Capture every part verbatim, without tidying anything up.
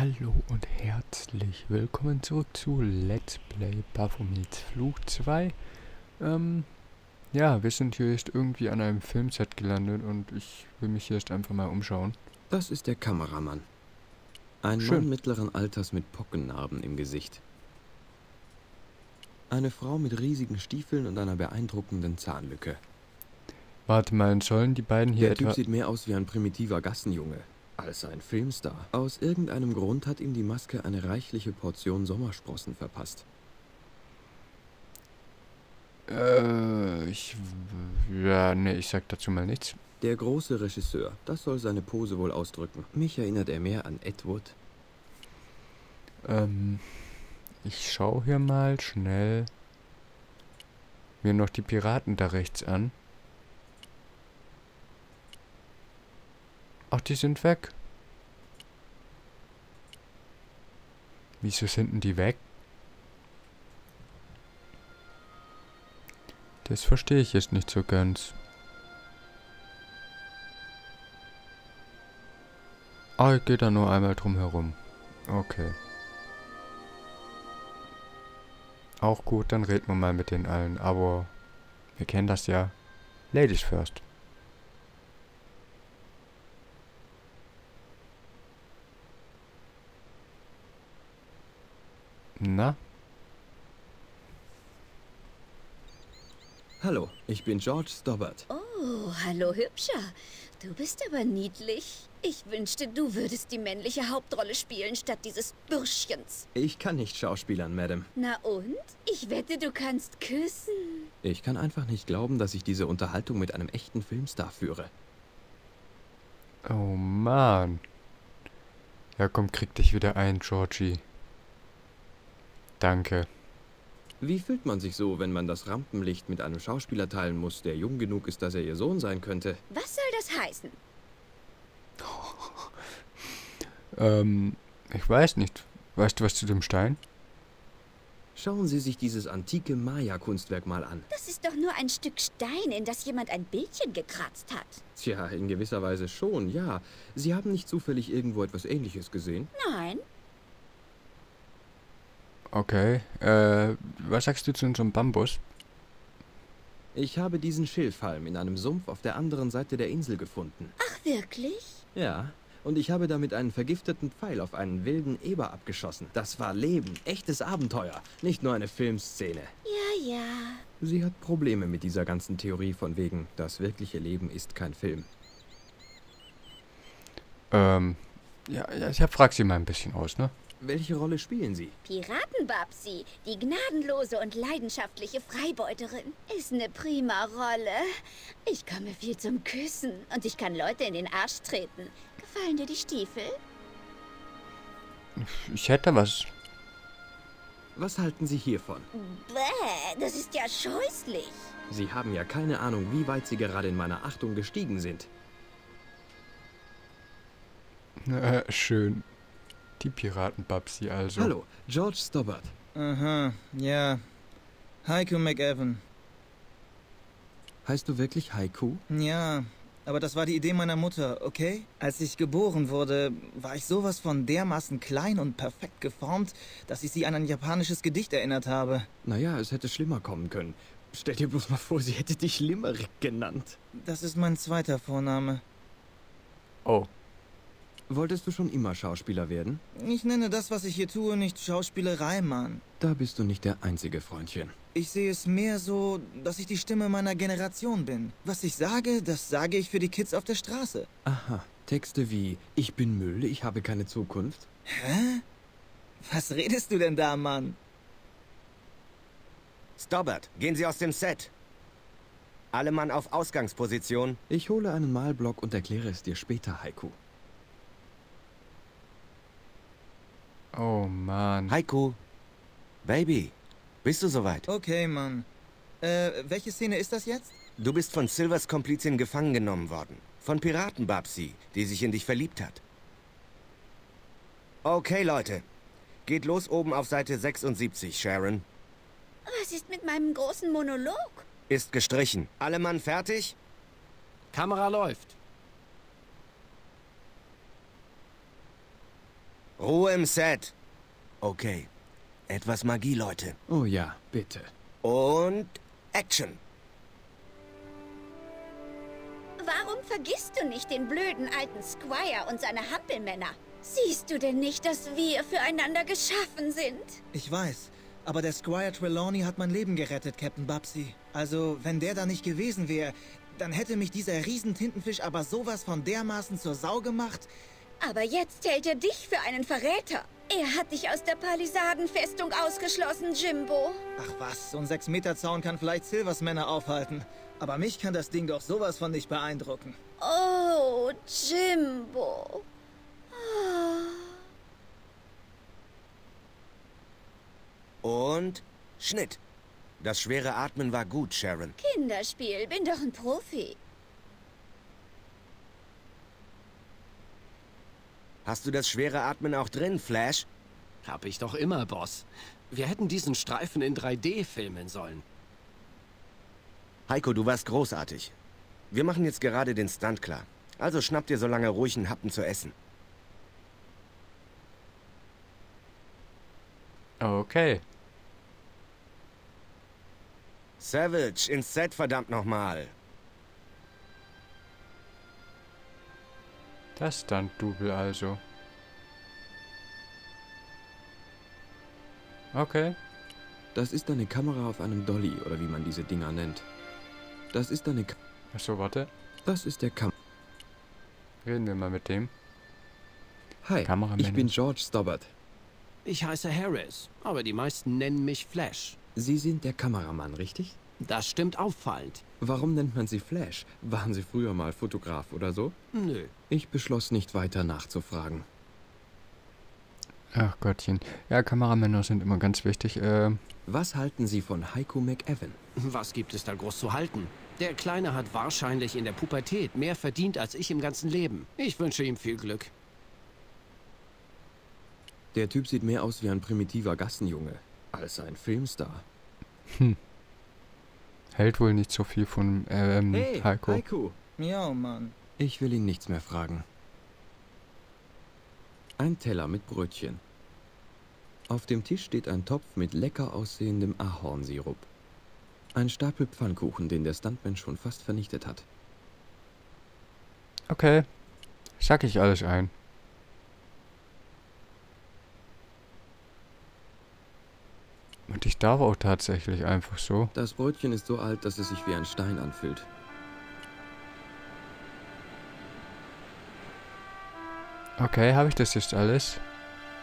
Hallo und herzlich willkommen zurück zu Let's Play Baphomets Fluch zwei. Ähm, ja, wir sind hier jetzt irgendwie an einem Filmset gelandet und ich will mich hier jetzt einfach mal umschauen. Das ist der Kameramann. Ein Schön. Mann mittleren Alters mit Pockennarben im Gesicht. Eine Frau mit riesigen Stiefeln und einer beeindruckenden Zahnlücke. Warte mal, sollen die beiden hier... Der Typ sieht mehr aus wie ein primitiver Gassenjunge als ein Filmstar. Aus irgendeinem Grund hat ihm die Maske eine reichliche Portion Sommersprossen verpasst. Äh, ich... Ja, nee, ich sag dazu mal nichts. Der große Regisseur, das soll seine Pose wohl ausdrücken. Mich erinnert er mehr an Ed Wood. Ähm, ich schau hier mal schnell mir noch die Piraten da rechts an. Ach, die sind weg. Wieso sind denn die weg? Das verstehe ich jetzt nicht so ganz. Ah, ich gehe da nur einmal drum herum. Okay. Auch gut, dann reden wir mal mit den allen. Aber wir kennen das ja. Ladies first. Na? Hallo, ich bin George Stobbart. Oh, hallo Hübscher. Du bist aber niedlich. Ich wünschte, du würdest die männliche Hauptrolle spielen, statt dieses Bürschchens. Ich kann nicht schauspielern, Madame. Na und? Ich wette, du kannst küssen. Ich kann einfach nicht glauben, dass ich diese Unterhaltung mit einem echten Filmstar führe. Oh Mann. Ja komm, krieg dich wieder ein, Georgie. Danke. Wie fühlt man sich so, wenn man das Rampenlicht mit einem Schauspieler teilen muss, der jung genug ist, dass er ihr Sohn sein könnte? Was soll das heißen? Oh, ähm, ich weiß nicht. Weißt du was zu dem Stein? Schauen Sie sich dieses antike Maya-Kunstwerk mal an. Das ist doch nur ein Stück Stein, in das jemand ein Bildchen gekratzt hat. Tja, in gewisser Weise schon, ja. Sie haben nicht zufällig irgendwo etwas Ähnliches gesehen? Nein. Okay, äh, was sagst du zu unserem Bambus? Ich habe diesen Schilfhalm in einem Sumpf auf der anderen Seite der Insel gefunden. Ach, wirklich? Ja, und ich habe damit einen vergifteten Pfeil auf einen wilden Eber abgeschossen. Das war Leben, echtes Abenteuer, nicht nur eine Filmszene. Ja, ja. Sie hat Probleme mit dieser ganzen Theorie von wegen, das wirkliche Leben ist kein Film. Ähm, ja, ja ich frag sie mal ein bisschen aus, ne? Welche Rolle spielen Sie? Piratenbabsi, die gnadenlose und leidenschaftliche Freibeuterin. Ist eine prima Rolle. Ich komme viel zum Küssen und ich kann Leute in den Arsch treten. Gefallen dir die Stiefel? Ich hätte was. Was halten Sie hiervon? Bäh, das ist ja scheußlich. Sie haben ja keine Ahnung, wie weit Sie gerade in meiner Achtung gestiegen sind. Äh, schön. Die Piratenbabsi also. Hallo, George Stobbart. Aha, ja. Haiku McEwan. Heißt du wirklich Haiku? Ja, aber das war die Idee meiner Mutter, okay? Als ich geboren wurde, war ich sowas von dermaßen klein und perfekt geformt, dass ich sie an ein japanisches Gedicht erinnert habe. Naja, es hätte schlimmer kommen können. Stell dir bloß mal vor, sie hätte dich Limerick genannt. Das ist mein zweiter Vorname. Oh. Wolltest du schon immer Schauspieler werden? Ich nenne das, was ich hier tue, nicht Schauspielerei, Mann. Da bist du nicht der einzige, Freundchen. Ich sehe es mehr so, dass ich die Stimme meiner Generation bin. Was ich sage, das sage ich für die Kids auf der Straße. Aha, Texte wie, ich bin Müll, ich habe keine Zukunft. Hä? Was redest du denn da, Mann? Stobbart, gehen Sie aus dem Set. Alle Mann auf Ausgangsposition. Ich hole einen Malblock und erkläre es dir später, Haiku. Oh, Mann. Haiku. Baby, bist du soweit? Okay, Mann. Äh, welche Szene ist das jetzt? Du bist von Silvers Komplizin gefangen genommen worden. Von Piratenbabsi, die sich in dich verliebt hat. Okay, Leute. Geht los oben auf Seite sechsundsiebzig, Sharon. Was ist mit meinem großen Monolog? Ist gestrichen. Alle Mann fertig? Kamera läuft. Ruhe im Set. Okay. Etwas Magie, Leute. Oh ja, bitte. Und Action. Warum vergisst du nicht den blöden alten Squire und seine Hampelmänner? Siehst du denn nicht, dass wir füreinander geschaffen sind? Ich weiß, aber der Squire Trelawney hat mein Leben gerettet, Captain Bubsy. Also, wenn der da nicht gewesen wäre, dann hätte mich dieser Riesentintenfisch aber sowas von dermaßen zur Sau gemacht. Aber jetzt hält er dich für einen Verräter. Er hat dich aus der Palisadenfestung ausgeschlossen, Jimbo. Ach was, so ein sechs Meter Zaun kann vielleicht Silvers Männer aufhalten. Aber mich kann das Ding doch sowas von nicht beeindrucken. Oh, Jimbo. Oh. Und Schnitt. Das schwere Atmen war gut, Sharon. Kinderspiel, bin doch ein Profi. Hast du das schwere Atmen auch drin, Flash? Hab ich doch immer, Boss. Wir hätten diesen Streifen in drei D filmen sollen. Heiko, du warst großartig. Wir machen jetzt gerade den Stunt klar. Also schnapp dir so lange ruhig einen Happen zu essen. Okay. Savage, ins Set, verdammt nochmal. Das Stunt-Double also. Okay. Das ist eine Kamera auf einem Dolly, oder wie man diese Dinger nennt. Das ist eine K... Achso, warte. Das ist der Kam... Reden wir mal mit dem. Hi, Kameramann. Ich bin George Stobbart. Ich heiße Harris, aber die meisten nennen mich Flash. Sie sind der Kameramann, richtig? Das stimmt auffallend. Warum nennt man Sie Flash? Waren Sie früher mal Fotograf oder so? Nö. Ich beschloss nicht weiter nachzufragen. Ach Gottchen. Ja, Kameramänner sind immer ganz wichtig. Äh... Was halten Sie von Haiku McEwan? Was gibt es da groß zu halten? Der Kleine hat wahrscheinlich in der Pubertät mehr verdient als ich im ganzen Leben. Ich wünsche ihm viel Glück. Der Typ sieht mehr aus wie ein primitiver Gassenjunge als ein Filmstar. Hm. Hält wohl nicht so viel von ähm, hey, Heiko. Heiko. Ja, Mann. Ich will ihn nichts mehr fragen. Ein Teller mit Brötchen. Auf dem Tisch steht ein Topf mit lecker aussehendem Ahornsirup. Ein Stapel Pfannkuchen, den der Stuntman schon fast vernichtet hat. Okay. Schack ich alles ein. Und ich darf auch tatsächlich einfach so. Das Brötchen ist so alt, dass es sich wie ein Stein anfühlt. Okay, habe ich das jetzt alles?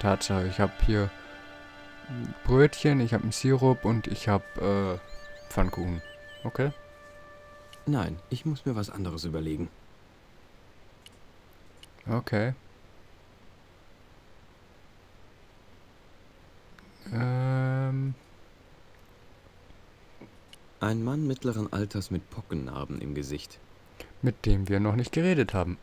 Tatsache, ich habe hier Brötchen, ich habe einen Sirup und ich habe äh, Pfannkuchen. Okay. Nein, ich muss mir was anderes überlegen. Okay. Ähm... Ein Mann mittleren Alters mit Pockennarben im Gesicht. Mit dem wir noch nicht geredet haben.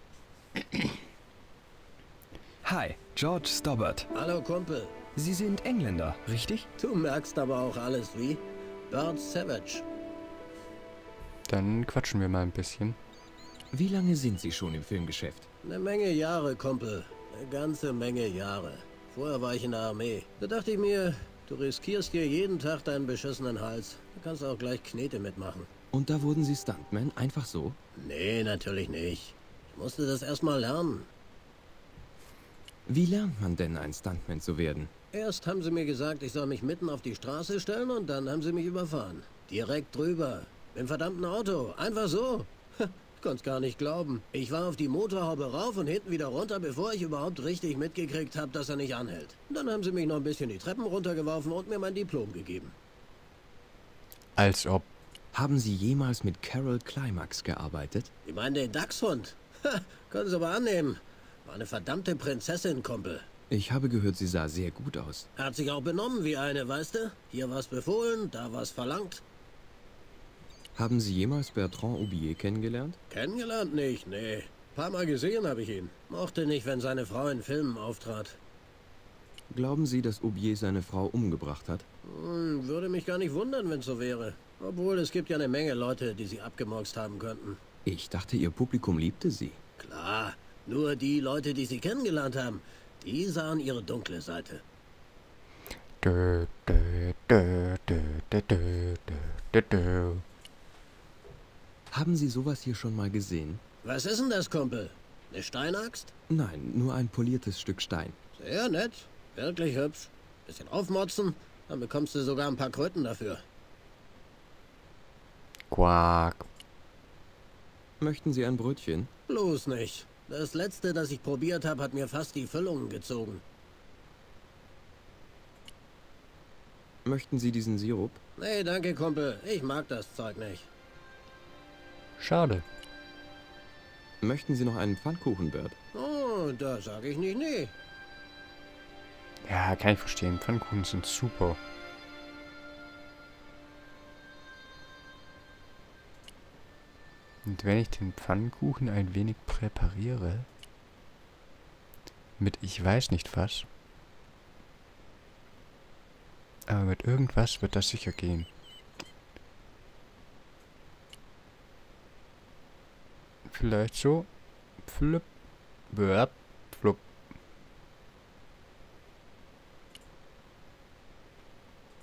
Hi, George Stobbart. Hallo, Kumpel. Sie sind Engländer, richtig? Du merkst aber auch alles wie Bart Savage. Dann quatschen wir mal ein bisschen. Wie lange sind Sie schon im Filmgeschäft? Eine Menge Jahre, Kumpel. Eine ganze Menge Jahre. Vorher war ich in der Armee. Da dachte ich mir, du riskierst dir jeden Tag deinen beschissenen Hals. Du kannst auch gleich Knete mitmachen. Und da wurden Sie Stuntman? Einfach so? Nee, natürlich nicht. Ich musste das erstmal lernen. Wie lernt man denn, ein Stuntman zu werden? Erst haben sie mir gesagt, ich soll mich mitten auf die Straße stellen und dann haben sie mich überfahren. Direkt drüber. Mit dem verdammten Auto. Einfach so. Ich konnte es gar nicht glauben. Ich war auf die Motorhaube rauf und hinten wieder runter, bevor ich überhaupt richtig mitgekriegt habe, dass er nicht anhält. Dann haben sie mich noch ein bisschen die Treppen runtergeworfen und mir mein Diplom gegeben. Als ob. Haben Sie jemals mit Carol Climax gearbeitet? Ich meine den Dachshund. Ha, können Sie aber annehmen. War eine verdammte Prinzessin, Kumpel. Ich habe gehört, sie sah sehr gut aus. Hat sich auch benommen wie eine, weißt du? Hier war's befohlen, da war's verlangt. Haben Sie jemals Bertrand Aubier kennengelernt? Kennengelernt nicht, nee. Paar Mal gesehen habe ich ihn. Mochte nicht, wenn seine Frau in Filmen auftrat. Glauben Sie, dass Aubier seine Frau umgebracht hat? Hm, würde mich gar nicht wundern, wenn es so wäre. Obwohl, es gibt ja eine Menge Leute, die sie abgemurkst haben könnten. Ich dachte, Ihr Publikum liebte Sie. Klar, nur die Leute, die Sie kennengelernt haben. Die sahen ihre dunkle Seite. Dö, dö, dö, dö, dö, dö, dö, dö. Haben Sie sowas hier schon mal gesehen? Was ist denn das, Kumpel? Eine Steinaxt? Nein, nur ein poliertes Stück Stein. Sehr nett. Wirklich hübsch. Bisschen aufmotzen, dann bekommst du sogar ein paar Kröten dafür. Quack. Möchten Sie ein Brötchen? Bloß nicht. Das letzte, das ich probiert habe, hat mir fast die Füllungen gezogen. Möchten Sie diesen Sirup? Nee, danke, Kumpel. Ich mag das Zeug nicht. Schade. Möchten Sie noch einen Pfannkuchen, Bert? Oh, da sage ich nicht nee. Ja, kann ich verstehen. Pfannkuchen sind super. Und wenn ich den Pfannkuchen ein wenig präpariere, mit ich weiß nicht was, aber mit irgendwas wird das sicher gehen. Vielleicht so. Flip. Böp. Flop.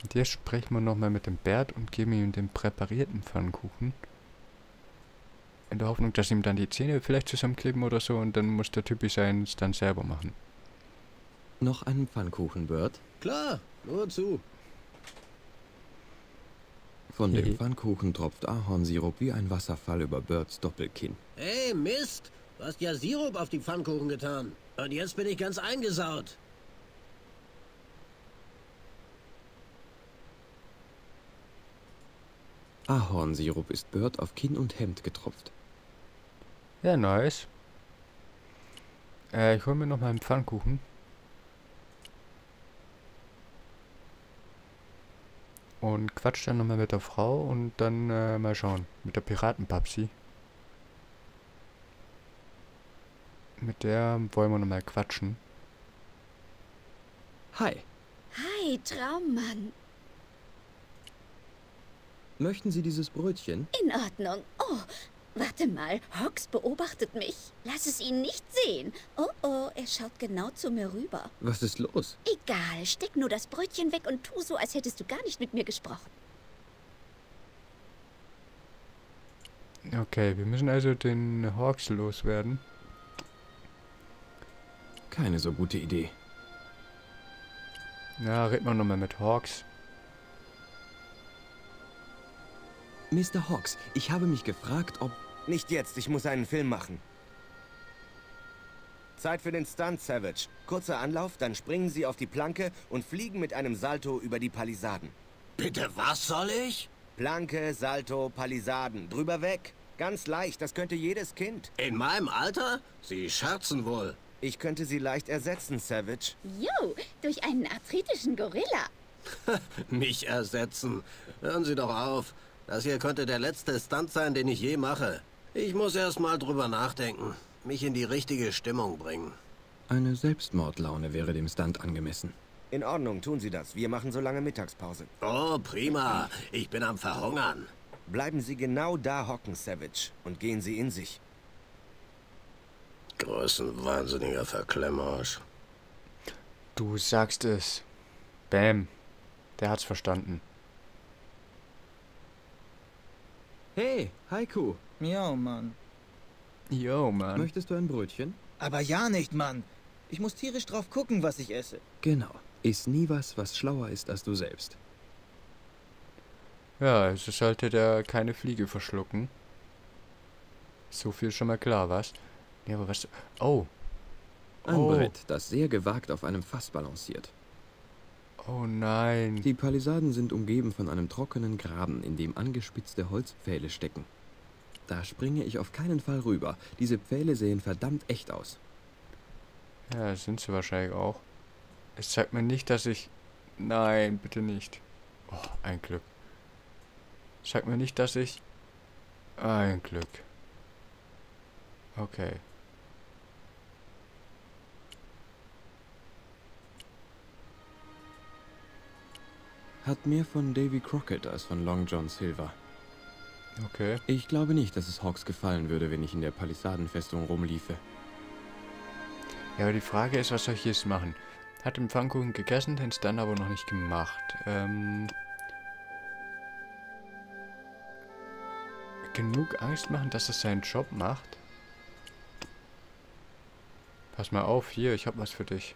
Und jetzt sprechen wir nochmal mit dem Bert und geben ihm den präparierten Pfannkuchen. In der Hoffnung, dass ihm dann die Zähne vielleicht zusammenkleben oder so und dann muss der Typ sein, es dann selber machen. Noch einen Pfannkuchen, Bert? Klar, nur zu. Von dem Pfannkuchen tropft Ahornsirup wie ein Wasserfall über Berts Doppelkinn. Hey, Mist! Du hast ja Sirup auf die Pfannkuchen getan. Und jetzt bin ich ganz eingesaut. Ahornsirup ist Bert auf Kinn und Hemd getropft. Ja, nice. Äh, ich hol mir noch mal einen Pfannkuchen. Und quatsch dann nochmal mit der Frau und dann äh, mal schauen. Mit der Piratenbabsi. Mit der wollen wir nochmal quatschen. Hi. Hi, Traummann. Möchten Sie dieses Brötchen? In Ordnung. Oh, warte mal. Hawks beobachtet mich. Lass es ihn nicht sehen. Oh, oh, er schaut genau zu mir rüber. Was ist los? Egal, steck nur das Brötchen weg und tu so, als hättest du gar nicht mit mir gesprochen. Okay, wir müssen also den Hawks loswerden. Keine so gute Idee. Na, red mal nochmal mit Hawks. Mister Hawks, ich habe mich gefragt, ob... Nicht jetzt, ich muss einen Film machen. Zeit für den Stunt, Savage. Kurzer Anlauf, dann springen Sie auf die Planke und fliegen mit einem Salto über die Palisaden. Bitte, was soll ich? Planke, Salto, Palisaden. Drüber weg. Ganz leicht, das könnte jedes Kind. In meinem Alter? Sie scherzen wohl. Ich könnte Sie leicht ersetzen, Savage. Jo, durch einen arthritischen Gorilla. Mich ersetzen. Hören Sie doch auf. Das hier könnte der letzte Stunt sein, den ich je mache. Ich muss erst mal drüber nachdenken, mich in die richtige Stimmung bringen. Eine Selbstmordlaune wäre dem Stunt angemessen. In Ordnung, tun Sie das. Wir machen so lange Mittagspause. Oh, prima. Ich bin am Verhungern. Bleiben Sie genau da hocken, Savage, und gehen Sie in sich. Größenwahnsinniger Verklemmersch. Du sagst es. Bäm. Der hat's verstanden. Hey, Haiku. Miau, Mann. Yo, Mann. Möchtest du ein Brötchen? Aber ja nicht, Mann. Ich muss tierisch drauf gucken, was ich esse. Genau. Iss nie was, was schlauer ist als du selbst. Ja, es sollte da keine Fliege verschlucken. So viel schon mal klar, was? Ja, aber was... Oh. Ein oh. Brett, das sehr gewagt auf einem Fass balanciert. Oh nein. Die Palisaden sind umgeben von einem trockenen Graben, in dem angespitzte Holzpfähle stecken. Da springe ich auf keinen Fall rüber. Diese Pfähle sehen verdammt echt aus. Ja, das sind sie wahrscheinlich auch. Es zeigt mir nicht, dass ich... Nein, bitte nicht. Oh, ein Glück. Es zeigt mir nicht, dass ich... Ein Glück. Okay. Hat mehr von Davy Crockett als von Long John Silver. Okay. Ich glaube nicht, dass es Hawks gefallen würde, wenn ich in der Palisadenfestung rumliefe. Ja, aber die Frage ist, was soll ich jetzt machen? Hat den Pfannkuchen gegessen, den es dann aber noch nicht gemacht. Ähm... Genug Angst machen, dass es seinen Job macht? Pass mal auf, hier, ich hab was für dich.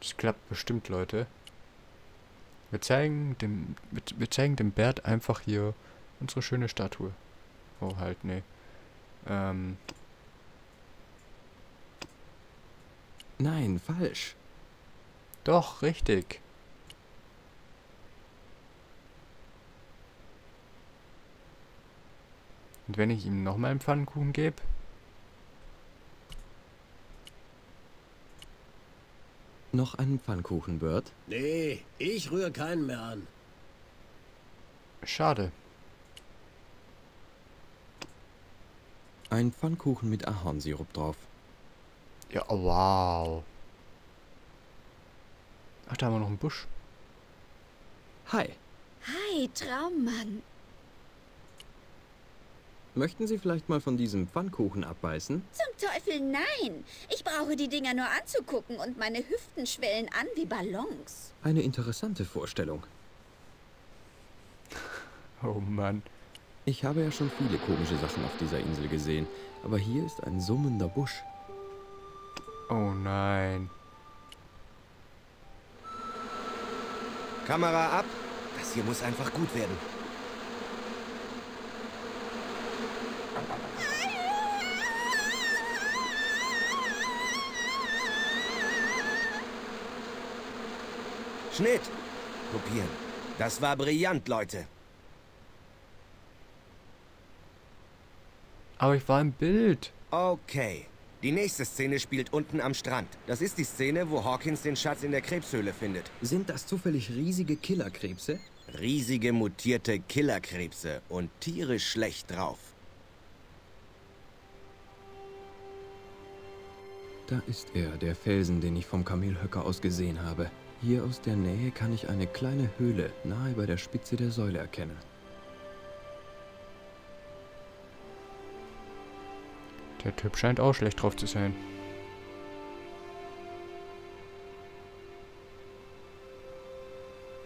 Das klappt bestimmt, Leute. Wir zeigen dem, wir, wir zeigen dem Bert einfach hier unsere schöne Statue. Oh, halt, nee. Ähm... Nein, falsch. Doch, richtig. Und wenn ich ihm nochmal einen Pfannkuchen gebe? Noch einen Pfannkuchen, Bert? Nee, ich rühre keinen mehr an. Schade. Ein Pfannkuchen mit Ahornsirup drauf. Ja, oh, wow. Ach, da haben wir noch einen Busch. Hi. Hi, Traummann. Möchten Sie vielleicht mal von diesem Pfannkuchen abbeißen? Zum Teufel nein. Ich brauche die Dinger nur anzugucken und meine Hüften schwellen an wie Ballons. Eine interessante Vorstellung. Oh Mann. Ich habe ja schon viele komische Sachen auf dieser Insel gesehen, aber hier ist ein summender Busch. Oh nein. Kamera ab. Das hier muss einfach gut werden. Schnitt. Kopieren. Das war brillant, Leute. Aber ich war im Bild. Okay. Die nächste Szene spielt unten am Strand. Das ist die Szene, wo Hawkins den Schatz in der Krebshöhle findet. Sind das zufällig riesige Killerkrebse? Riesige mutierte Killerkrebse und tierisch schlecht drauf. Da ist er, der Felsen, den ich vom Kamelhöcker aus gesehen habe. Hier aus der Nähe kann ich eine kleine Höhle nahe bei der Spitze der Säule erkennen. Der Typ scheint auch schlecht drauf zu sein.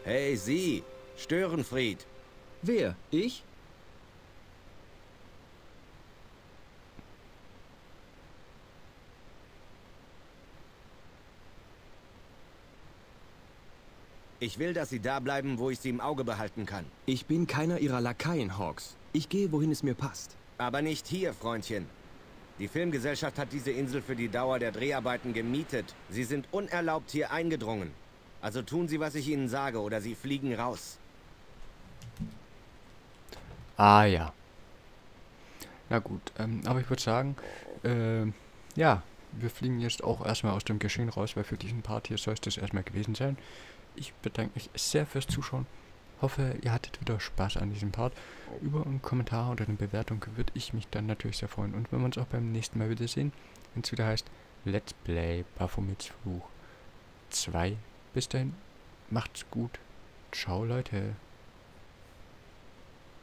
Hey, Sie! Störenfried! Wer? Ich? Ich will, dass Sie da bleiben, wo ich Sie im Auge behalten kann. Ich bin keiner Ihrer Lakaien, Hawks. Ich gehe, wohin es mir passt. Aber nicht hier, Freundchen. Die Filmgesellschaft hat diese Insel für die Dauer der Dreharbeiten gemietet. Sie sind unerlaubt hier eingedrungen. Also tun Sie, was ich Ihnen sage, oder Sie fliegen raus. Ah ja. Na gut, ähm, aber ich würde sagen, äh, ja, wir fliegen jetzt auch erstmal aus dem Geschehen raus, weil für diesen Part hier soll es das erstmal gewesen sein. Ich bedanke mich sehr fürs Zuschauen. Hoffe, ihr hattet wieder Spaß an diesem Part. Über einen Kommentar oder eine Bewertung würde ich mich dann natürlich sehr freuen. Und wenn wir uns auch beim nächsten Mal wiedersehen, wenn es wieder heißt Let's Play Baphomets Fluch zwei. Bis dahin, macht's gut. Ciao, Leute.